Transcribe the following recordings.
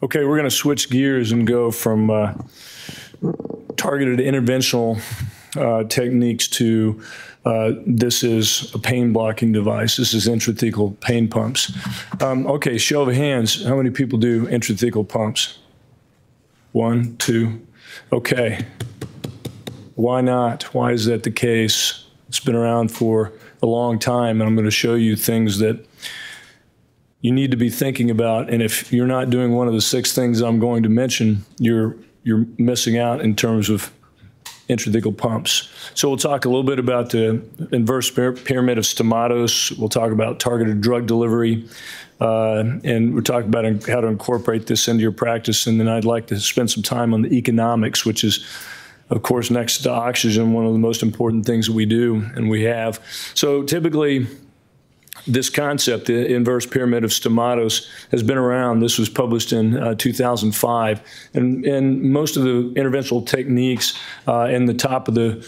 Okay, we're going to switch gears and go from targeted interventional techniques to this is a pain blocking device. This is intrathecal pain pumps. Okay, show of hands. How many people do intrathecal pumps? One, two. Okay. Why not? Why is that the case? It's been around for a long time, and I'm going to show you things that you need to be thinking about. And if you're not doing one of the 6 things I'm going to mention, you're missing out in terms of intrathecal pumps. So we'll talk a little bit about the inverse pyramid of stomatos. We'll talk about targeted drug delivery. And we'll talk about how to incorporate this into your practice. And then I'd like to spend some time on the economics, which is, of course, next to oxygen, one of the most important things that we do and we have. So typically, this concept, the inverse pyramid of stomatos, has been around. This was published in 2005. And most of the interventional techniques in the top of the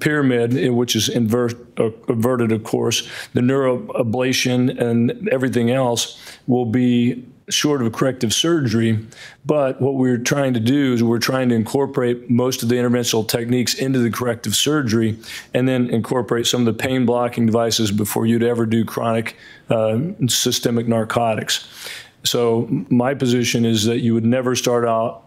pyramid, which is inverted, of course, the neuroablation and everything else will be short of corrective surgery. But what we're trying to do is we're trying to incorporate most of the interventional techniques into the corrective surgery and then incorporate some of the pain blocking devices before you'd ever do chronic systemic narcotics. So my position is that you would never start out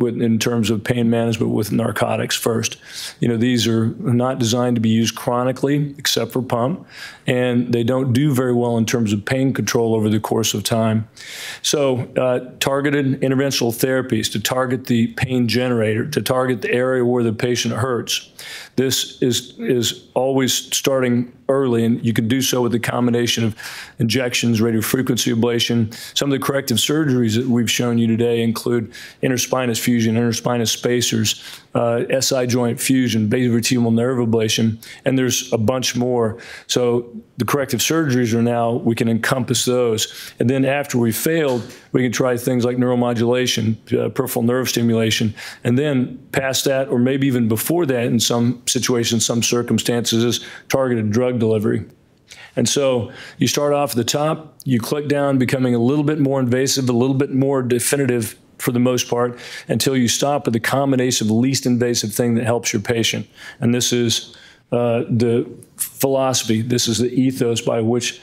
with, in terms of pain management, with narcotics first. You know, these are not designed to be used chronically, except for pump, and they don't do very well in terms of pain control over the course of time. So targeted interventional therapies to target the pain generator, to target the area where the patient hurts. This is always starting early, and you can do so with a combination of injections, radiofrequency ablation. Some of the corrective surgeries that we've shown you today include interspinous fusion, interspinous spacers, SI joint fusion, basal retinal nerve ablation, and there's a bunch more. So the corrective surgeries are now, we can encompass those. And then after we failed, we can try things like neuromodulation, peripheral nerve stimulation, and then past that, or maybe even before that in some situations, some circumstances, is targeted drug delivery. And so you start off at the top, you click down, becoming a little bit more invasive, a little bit more definitive for the most part, until you stop at the combination of the least invasive thing that helps your patient. And this is the philosophy, this is the ethos by which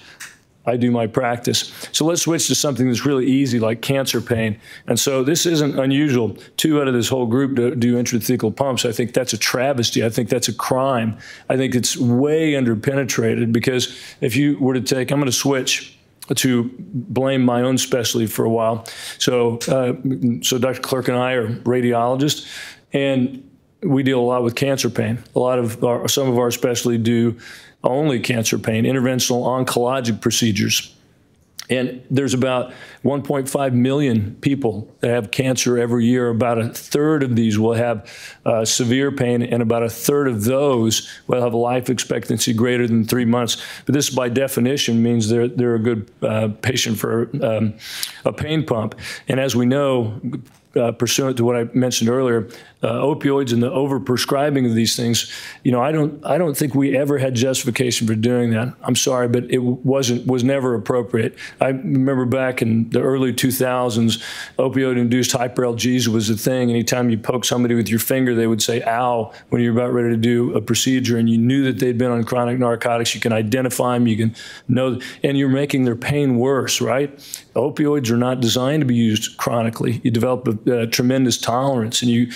I do my practice. So let's switch to something that's really easy, like cancer pain. And so this isn't unusual. 2 out of this whole group do intrathecal pumps. I think that's a travesty. I think that's a crime. I think it's way underpenetrated, because if you were to take, I'm going to switch to blame my own specialty for a while. So, Dr. Clerk and I are radiologists, and we deal a lot with cancer pain. A lot of some of our specialty do only cancer pain, interventional oncologic procedures. And there's about 1.5 million people that have cancer every year. About a third of these will have severe pain, and about a third of those will have a life expectancy greater than 3 months. But this, by definition, means they're a good patient for a pain pump. And as we know, pursuant to what I mentioned earlier, opioids and the overprescribing of these things, you know, I don't think we ever had justification for doing that. I'm sorry, but it was never appropriate. I remember back in the early 2000s, opioid-induced hyperalgesia was a thing. Anytime you poke somebody with your finger, they would say, ow, when you're about ready to do a procedure, and you knew that they'd been on chronic narcotics. You can identify them, you can know, and you're making their pain worse, right? Opioids are not designed to be used chronically. You develop a tremendous tolerance, and you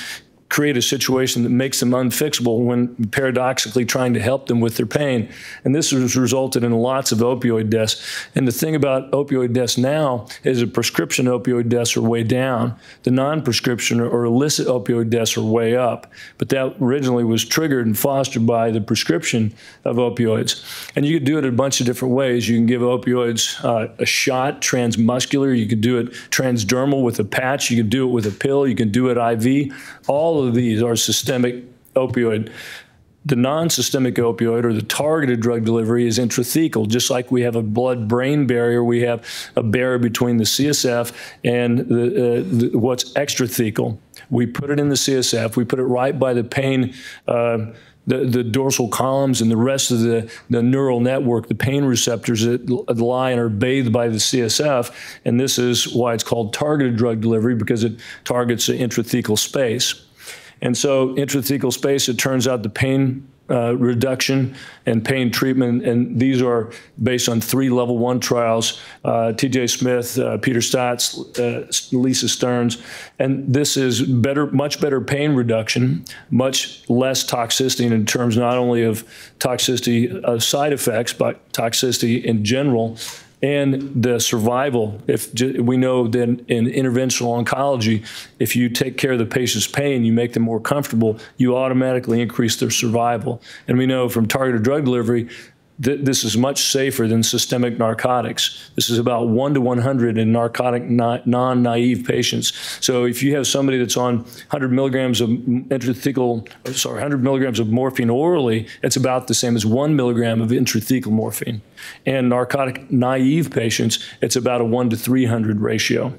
create a situation that makes them unfixable when paradoxically trying to help them with their pain. And this has resulted in lots of opioid deaths. And the thing about opioid deaths now is the prescription opioid deaths are way down. The non-prescription or illicit opioid deaths are way up. But that originally was triggered and fostered by the prescription of opioids. And you could do it a bunch of different ways. You can give opioids a shot, transmuscular. You could do it transdermal with a patch. You could do it with a pill. You can do it IV. All of these are systemic opioid. The non-systemic opioid, or the targeted drug delivery, is intrathecal. Just like we have a blood-brain barrier, we have a barrier between the CSF and what's extrathecal. We put it in the CSF. We put it right by the pain the dorsal columns and the rest of the neural network, the pain receptors that lie and are bathed by the CSF. And this is why it's called targeted drug delivery, because it targets the intrathecal space. And so intrathecal space, it turns out the pain reduction and pain treatment, and these are based on 3 level 1 trials, T.J. Smith, Peter Stotts, Lisa Stearns, and this is better, much better pain reduction, much less toxicity in terms not only of toxicity of side effects, but toxicity in general, and the survival. If we know that in interventional oncology, if you take care of the patient's pain, you make them more comfortable, you automatically increase their survival. And we know from targeted drug delivery, this is much safer than systemic narcotics. This is about 1 to 100 in narcotic non-naive patients. So if you have somebody that's on 100 milligrams of 100 milligrams of morphine orally, it's about the same as 1 milligram of intrathecal morphine. And narcotic naive patients, it's about a 1 to 300 ratio.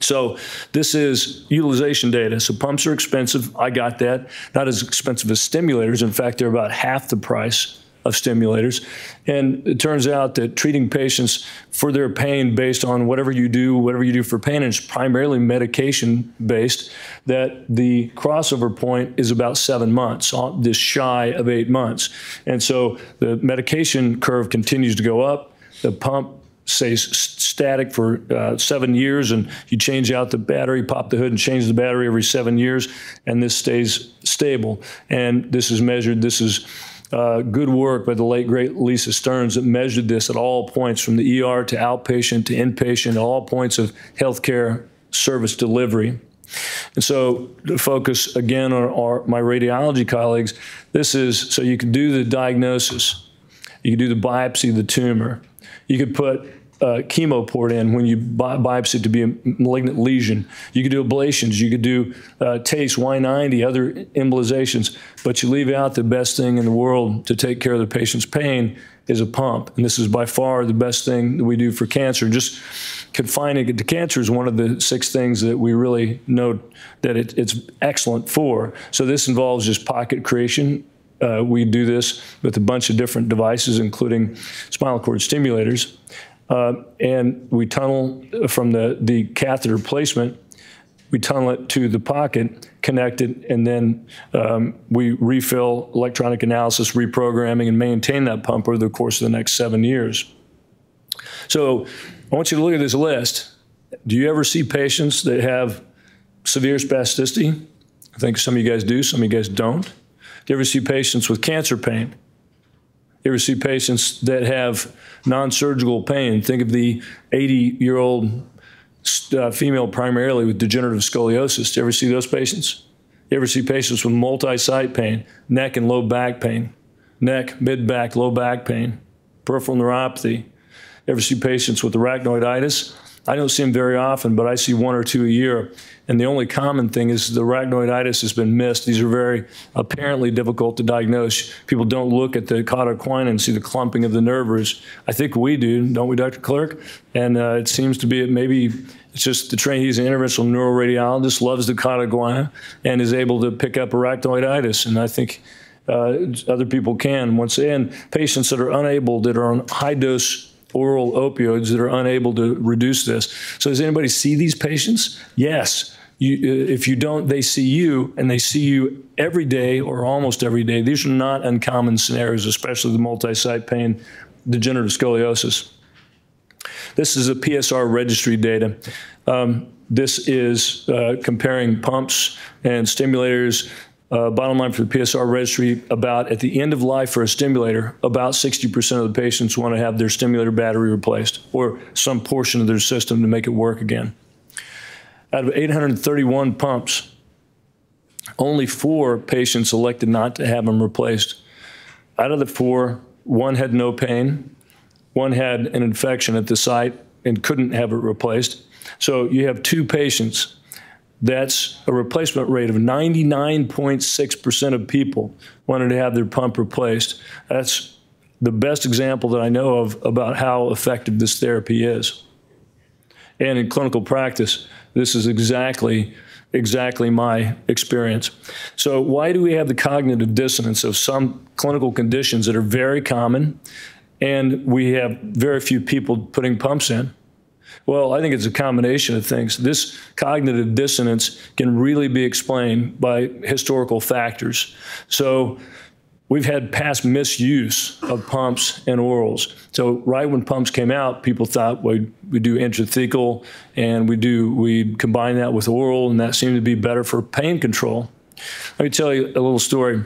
So this is utilization data. So pumps are expensive. I got that. Not as expensive as stimulators. In fact, they're about half the price of stimulators. And it turns out that treating patients for their pain based on whatever you do for pain, and it's primarily medication based, that the crossover point is about 7 months, just shy of 8 months. And so the medication curve continues to go up. The pump stays static for 7 years, and you change out the battery, pop the hood and change the battery every 7 years, and this stays stable. And this is measured, this is good work by the late, great Lisa Stearns that measured this at all points from the ER to outpatient to inpatient, all points of healthcare service delivery. And so to focus again on my radiology colleagues, this is, so you can do the diagnosis, you can do the biopsy of the tumor, you could put chemo port in when you biopsy to be a malignant lesion. You could do ablations. You could do TACE, Y90, other embolizations. But you leave out the best thing in the world to take care of the patient's pain is a pump. And this is by far the best thing that we do for cancer. Just confining it to cancer is one of the 6 things that we really know that it's excellent for. So this involves just pocket creation. We do this with a bunch of different devices, including spinal cord stimulators. And we tunnel from the catheter placement, we tunnel it to the pocket, connect it, and then we refill electronic analysis, reprogramming, and maintain that pump over the course of the next 7 years. So I want you to look at this list. Do you ever see patients that have severe spasticity? I think some of you guys do, some of you guys don't. Do you ever see patients with cancer pain? You ever see patients that have non-surgical pain? Think of the 80-year-old female primarily with degenerative scoliosis. Do you ever see those patients? You ever see patients with multi-site pain, neck and low back pain, neck, mid-back, low back pain, peripheral neuropathy? You ever see patients with arachnoiditis? I don't see them very often, but I see 1 or 2 a year. And the only common thing is the arachnoiditis has been missed. These are very apparently difficult to diagnose. People don't look at the cauda equina and see the clumping of the nerves. I think we do, don't we, Dr. Clerk? And it seems to be maybe it's just the train. He's an interventional neuroradiologist, loves the cauda equina, and is able to pick up arachnoiditis. And I think other people can. Once again, patients that are unable, that are on high dose oral opioids that are unable to reduce this. So does anybody see these patients? Yes. If you don't, they see you, and they see you every day or almost every day. These are not uncommon scenarios, especially the multi-site pain, degenerative scoliosis. This is a PSR registry data. This is comparing pumps and stimulators. Bottom line for the PSR registry, about at the end of life for a stimulator, about 60% of the patients want to have their stimulator battery replaced or some portion of their system to make it work again. Out of 831 pumps, only 4 patients elected not to have them replaced. Out of the 4, 1 had no pain, 1 had an infection at the site and couldn't have it replaced. So you have 2 patients. That's a replacement rate of 99.6% of people wanted to have their pump replaced. That's the best example that I know of about how effective this therapy is. And in clinical practice, this is exactly my experience. So why do we have the cognitive dissonance of some clinical conditions that are very common and we have very few people putting pumps in? Well, I think it's a combination of things. This cognitive dissonance can really be explained by historical factors. So we've had past misuse of pumps and orals. So right when pumps came out, people thought, well, we do intrathecal and we combine that with oral, and that seemed to be better for pain control. Let me tell you a little story.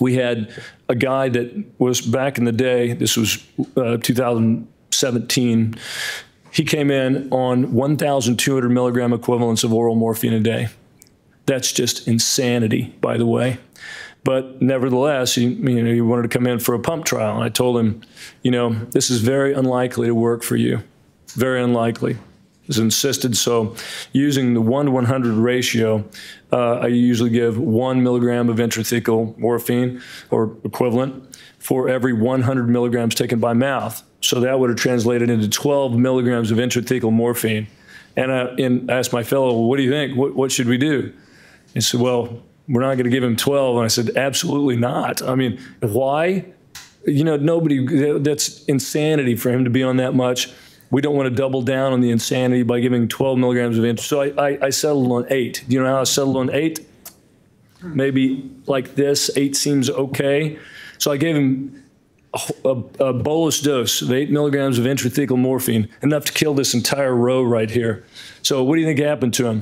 We had a guy that was back in the day, this was 2017, he came in on 1,200 milligram equivalents of oral morphine a day. That's just insanity, by the way. But nevertheless, he wanted to come in for a pump trial. And I told him, you know, this is very unlikely to work for you. Very unlikely. It was insisted. So using the 1:100 ratio, I usually give 1 milligram of intrathecal morphine or equivalent for every 100 milligrams taken by mouth. So that would have translated into 12 milligrams of intrathecal morphine. And I asked my fellow, well, what do you think? What should we do? He said, well, we're not going to give him 12. And I said, absolutely not. I mean, why? You know, nobody, that's insanity for him to be on that much. We don't want to double down on the insanity by giving 12 milligrams of intrathecal. So I settled on 8. Do you know how I settled on 8? Maybe like this, 8 seems okay. So I gave him a bolus dose of 8 milligrams of intrathecal morphine, enough to kill this entire row right here. So what do you think happened to him?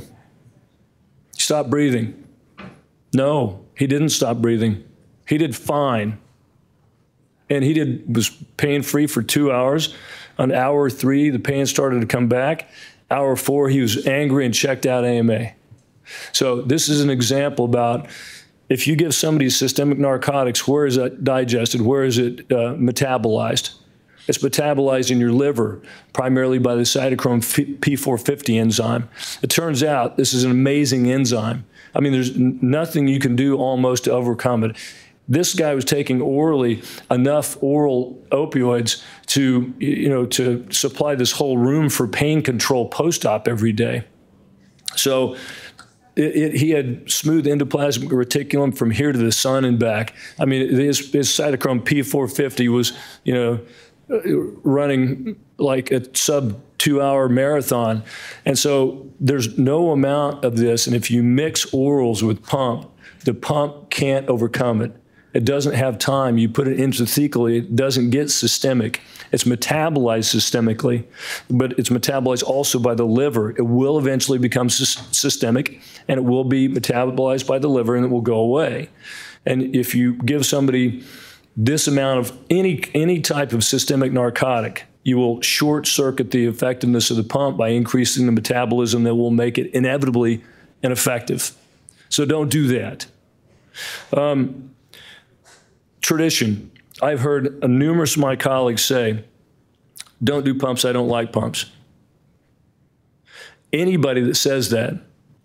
He stopped breathing. No, he didn't stop breathing. He did fine. And he was pain-free for 2 hours. On hour 3, the pain started to come back. Hour 4, he was angry and checked out AMA. So this is an example about if you give somebody systemic narcotics, where is that digested? Where is it metabolized? It's metabolized in your liver, primarily by the cytochrome P450 enzyme. It turns out this is an amazing enzyme. I mean, there's nothing you can do almost to overcome it. This guy was taking orally enough oral opioids to, you know, to supply this whole room for pain control post-op every day. So he had smooth endoplasmic reticulum from here to the sun and back. I mean, his cytochrome P450 was, you know, running like a sub-2-hour marathon. And so there's no amount of this. And if you mix orals with pump, the pump can't overcome it. It doesn't have time. You put it intrathecally, it doesn't get systemic. It's metabolized systemically, but it's metabolized also by the liver. It will eventually become systemic, and it will be metabolized by the liver, and it will go away. And if you give somebody this amount of any type of systemic narcotic, you will short-circuit the effectiveness of the pump by increasing the metabolism that will make it inevitably ineffective. So don't do that. Tradition. I've heard numerous of my colleagues say, don't do pumps, I don't like pumps. Anybody that says that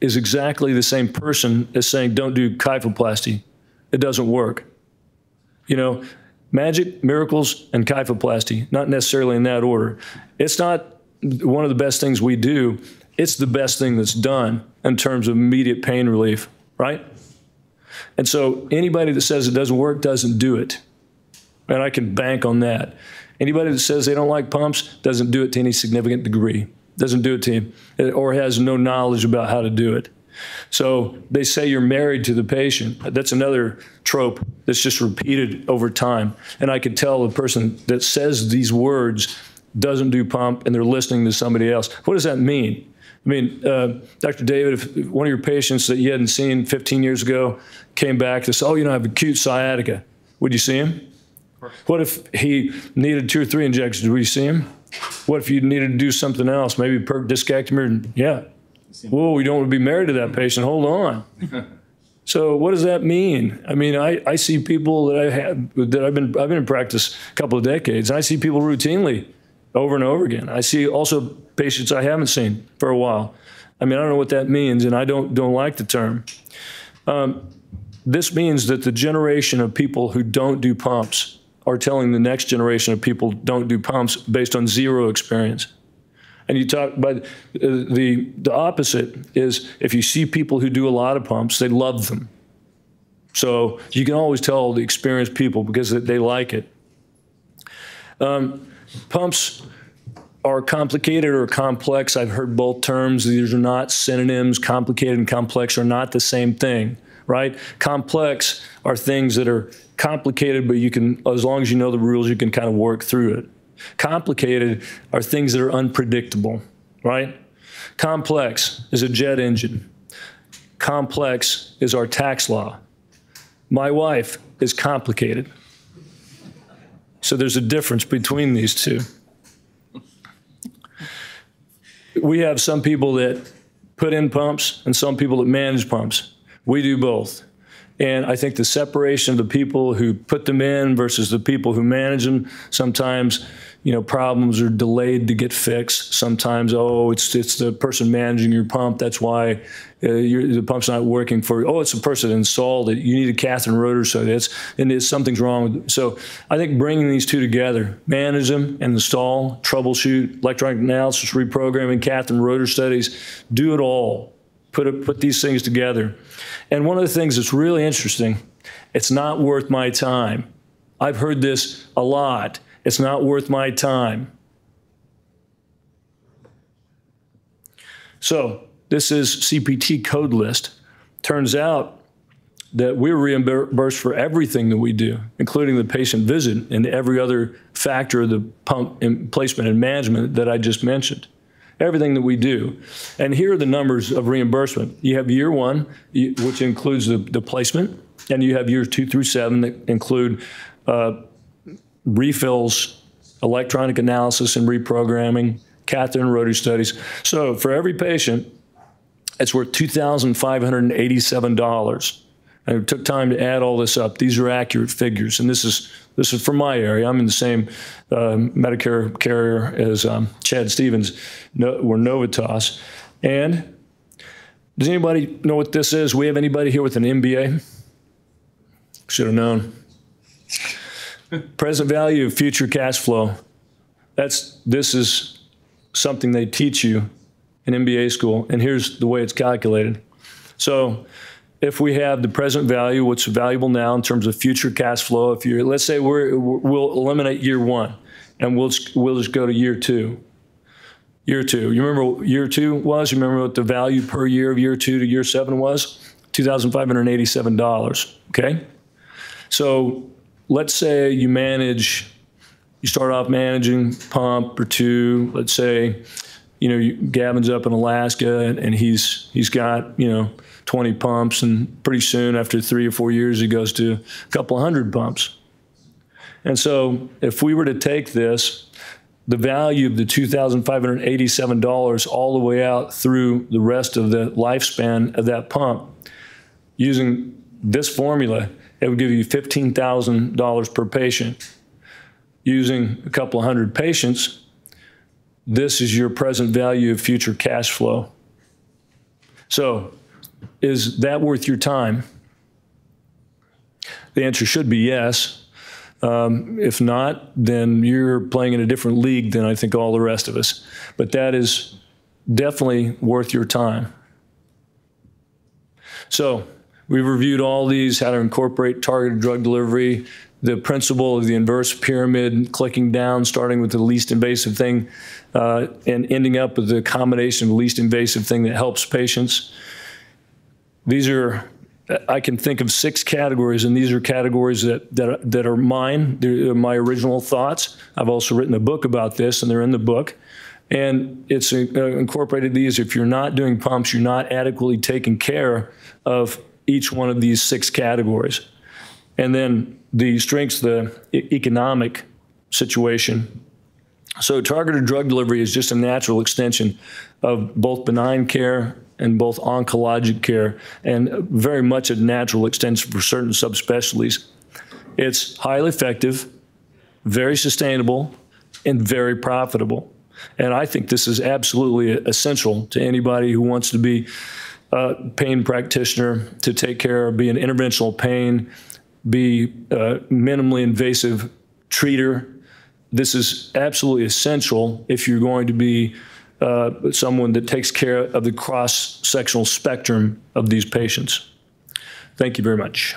is exactly the same person as saying, don't do kyphoplasty. It doesn't work. You know, magic, miracles, and kyphoplasty, not necessarily in that order. It's not one of the best things we do. It's the best thing that's done in terms of immediate pain relief, right? And so anybody that says it doesn't work doesn't do it. And I can bank on that. Anybody that says they don't like pumps doesn't do it to any significant degree, doesn't do it to him, or has no knowledge about how to do it. So they say you're married to the patient. That's another trope that's just repeated over time. And I can tell the person that says these words doesn't do pump and they're listening to somebody else. What does that mean? I mean, Dr. David, if one of your patients that you hadn't seen 15 years ago came back to say, oh, you know, I have acute sciatica, would you see him? What if he needed 2 or 3 injections? Would you see him? What if you needed to do something else, maybe perc discectomy? Yeah. Whoa, we don't want to be married to that patient. Hold on. So what does that mean? I mean, I see people that I've been in practice a couple of decades, and I see people routinely over and over again. I see also patients I haven't seen for a while. I mean, I don't know what that means, and I don't like the term. This means that the generation of people who don't do pumps are telling the next generation of people don't do pumps based on zero experience. And you talk, but the opposite is if you see people who do a lot of pumps, they love them. So you can always tell the experienced people because they like it. Pumps are complicated or complex. I've heard both terms. These are not synonyms. Complicated and complex are not the same thing, right? Complex are things that are complicated, but you can, as long as you know the rules, you can kind of work through it. Complicated are things that are unpredictable, right? Complex is a jet engine. Complex is our tax law. My wife is complicated. So there's a difference between these two. We have some people that put in pumps and some people that manage pumps. We do both. And I think the separation of the people who put them in versus the people who manage them, sometimes, you know, problems are delayed to get fixed. Sometimes, oh, it's the person managing your pump. That's why the pump's not working for you. Oh, it's the person that installed it. You need a catheter and rotor, so that's, and it's, something's wrong with it. So I think bringing these two together, manage them and install, troubleshoot, electronic analysis, reprogramming, catheter and rotor studies, do it all. Put these things together. And one of the things that's really interesting, it's not worth my time. I've heard this a lot. It's not worth my time. So this is CPT code list. Turns out that we're reimbursed for everything that we do, including the patient visit and every other factor of the pump placement and management that I just mentioned. Everything that we do. And here are the numbers of reimbursement. You have year one, which includes the placement, and you have years 2 through 7 that include refills, electronic analysis and reprogramming, catheter and rotor studies. So for every patient, it's worth $2,587. And it took time to add all this up. These are accurate figures, and this is from my area. I'm in the same Medicare carrier as Chad Stevens, or Novitas. And does anybody know what this is? We have anybody here with an MBA? Should have known. Present value of future cash flow. This is something they teach you in MBA school, and here's the way it's calculated. So if we have the present value, what's valuable now in terms of future cash flow, if you let's say we'll eliminate year one, and we'll just go to year two. Year two, you remember what year two was? You remember what the value per year of year 2 to year 7 was? $2,587. Okay, so let's say you manage, you start off managing pump or two. Let's say, you know, Gavin's up in Alaska, and he's got, you know, 20 pumps, and pretty soon after 3 or 4 years, he goes to a couple hundred pumps. And so if we were to take this, the value of the $2,587 all the way out through the rest of the lifespan of that pump, using this formula, it would give you $15,000 per patient. Using a couple hundred patients, this is your present value of future cash flow. So is that worth your time? The answer should be yes. If not, then you're playing in a different league than I think all the rest of us. But that is definitely worth your time. So we've reviewed all these, how to incorporate targeted drug delivery, the principle of the inverse pyramid, clicking down, starting with the least invasive thing, and ending up with the combination of the least invasive thing that helps patients. These are, I can think of 6 categories, and these are categories that are mine. They're my original thoughts. I've also written a book about this, and they're in the book. And it's incorporated these. If you're not doing pumps, you're not adequately taking care of each one of these 6 categories. And then the strengths, the economic situation. So targeted drug delivery is just a natural extension of both benign care and both oncologic care, and very much a natural extension for certain subspecialties. It's highly effective, very sustainable, and very profitable. And I think this is absolutely essential to anybody who wants to be a pain practitioner, to take care of, be an interventional pain, be a minimally invasive treater. This is absolutely essential if you're going to be someone that takes care of the cross-sectional spectrum of these patients. Thank you very much.